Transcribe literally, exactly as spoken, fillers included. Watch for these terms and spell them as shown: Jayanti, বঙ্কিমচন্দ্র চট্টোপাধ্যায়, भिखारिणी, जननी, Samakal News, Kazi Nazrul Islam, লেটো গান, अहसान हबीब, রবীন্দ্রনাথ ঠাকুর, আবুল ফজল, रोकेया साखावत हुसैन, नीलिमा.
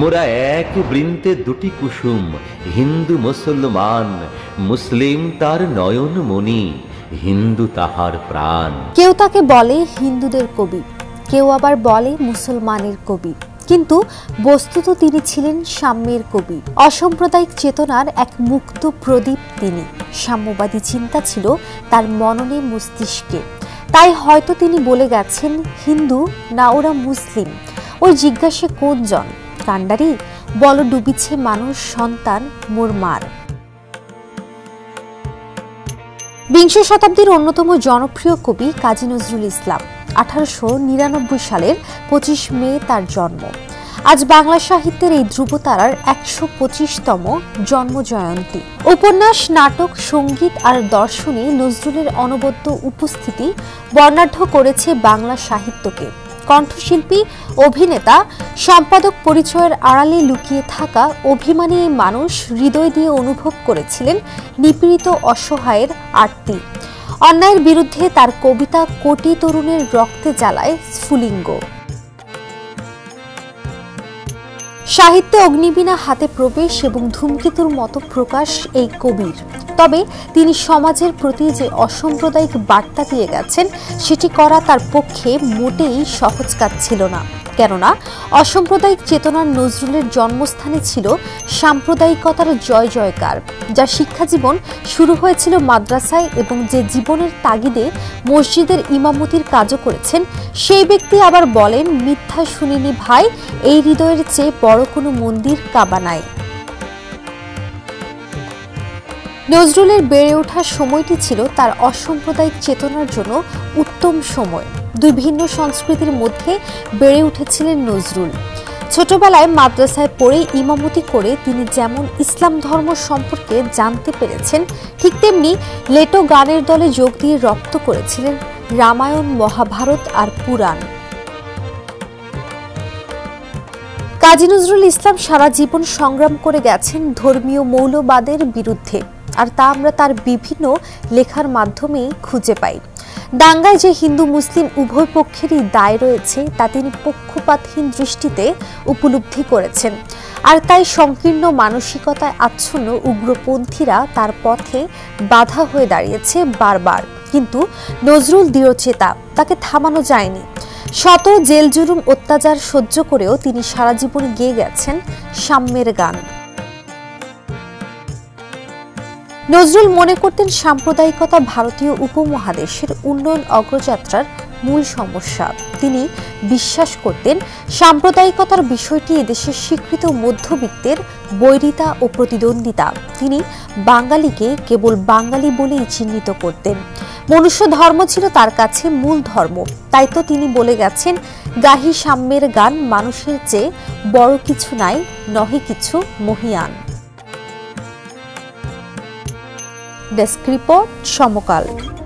মোরা এক বৃন্তে দুটি কুসুম, হিন্দু মুসলমান। মুসলিম তার নয়ন মনি, হিন্দু তাহার প্রাণ। কেউ তাকে বলে হিন্দুদের কবি, কেউ আবার বলে মুসলমানের কবি, কিন্তু বস্তুত তিনি ছিলেন সাম্যের কবি। অসাম্প্রদায়িক চেতনার এক মুক্ত প্রদীপ তিনি। সাম্যবাদী চিন্তা ছিল তার মননে মস্তিষ্কে। তাই হয়তো তিনি বলে গেছেন, হিন্দু না ওরা মুসলিম, ওই জিজ্ঞাসা কোন জন কান্ডারি, বল ডুবিছে মানুষ সন্তান মোর মার। বিংশ শতাব্দীর অন্যতম জনপ্রিয় কবি কাজী নজরুল ইসলাম। আঠারোশো নিরানব্বই সালের পঁচিশ মে তার জন্ম। আজ বাংলা সাহিত্যের এই ধ্রুবতারার একশো পঁচিশতম জন্মজয়ন্তী। উপন্যাস, নাটক, সঙ্গীত আর দর্শনে নজরুলের অনবদ্য উপস্থিতি বর্ণাঢ্য করেছে বাংলা সাহিত্যকে। কণ্ঠশিল্পী, অভিনেতা, সম্পাদক পরিচয়ের আড়ালে লুকিয়ে থাকা অভিমানী এই মানুষ হৃদয় দিয়ে অনুভব করেছিলেন নিপীড়িত অসহায়ের আর্তি। অন্যায়ের বিরুদ্ধে তার কবিতা কোটি তরুণের রক্তে জ্বালায় স্ফুলিঙ্গ। সাহিত্যে অগ্নিবীণা হাতে প্রবেশ এবং ধূমকেতুর মতো প্রকাশ এই কবির। তবে তিনি সমাজের প্রতি যে অসাম্প্রদায়িক বার্তা দিয়ে গেছেন, সেটি করা তার পক্ষে মোটেই সহজ কাজ ছিল না। কেননা অসাম্প্রদায়িক চেতনার নজরুলের জন্মস্থানে ছিল সাম্প্রদায়িকতার জয় জয়কার, যা শিক্ষাজীবন শুরু হয়েছিল মাদ্রাসায়, এবং যে জীবনের তাগিদে মসজিদের ইমামতির কাজও করেছেন সেই ব্যক্তি আবার বলেন, মিথ্যা শুনিনি ভাই, এই হৃদয়ের চেয়ে বড় কোনো মন্দির কাবা নাই। নজরুলের বেড়ে ওঠার সময়টি ছিল তার অসাম্প্রদায়িক চেতনার জন্য উত্তম সময়। দুই ভিন্ন সংস্কৃতির মধ্যে বেড়ে উঠেছিলেন নজরুল। ছোটবেলায় মাদ্রাসায় পড়ে ইমামতি করে তিনি যেমন ইসলাম ধর্ম সম্পর্কে জানতে পেরেছেন, ঠিক তেমনি লেটো গানের দলে যোগ দিয়ে রপ্ত করেছিলেন রামায়ণ, মহাভারত আর পুরাণ। কাজী নজরুল ইসলাম সারা জীবন সংগ্রাম করে গেছেন ধর্মীয় মৌলবাদের বিরুদ্ধে, আর তা আমরা তার বিভিন্ন লেখার মাধ্যমেই খুঁজে পাই। দাঙ্গায় যে হিন্দু মুসলিম উভয় পক্ষেরই দায় রয়েছে, তা তিনি পক্ষপাতহীন দৃষ্টিতে উপলব্ধি করেছেন। আর তাই সংকীর্ণ মানসিকতায় আচ্ছন্ন উগ্রপন্থীরা তার পথে বাধা হয়ে দাঁড়িয়েছে বারবার। কিন্তু নজরুল দৃঢ়চেতা, তাকে থামানো যায়নি। শত জেল জুলুম অত্যাচার সহ্য করেও তিনি সারা জীবন গেয়ে গেছেন সাম্যের গান। নজরুল মনে করতেন সাম্প্রদায়িকতা ভারতীয় উপমহাদেশের উন্নয়ন অগ্রযাত্রার মূল সমস্যা। তিনি বিশ্বাস করতেন সাম্প্রদায়িকতার বিষয়টি এদেশের স্বীকৃত মধ্যবিত্তের বৈরিতা ও প্রতিদ্বন্দ্বিতা। তিনি বাঙালিকে কেবল বাঙালি বলেই চিহ্নিত করতেন। মনুষ্য ধর্ম ছিল তার কাছে মূল ধর্ম। তাই তো তিনি বলে গেছেন, গাহি সাম্যের গান, মানুষের চেয়ে বড় কিছু নাই, নহে কিছু মহিয়ান। ডেস্ক রিপোর্ট, সমকাল।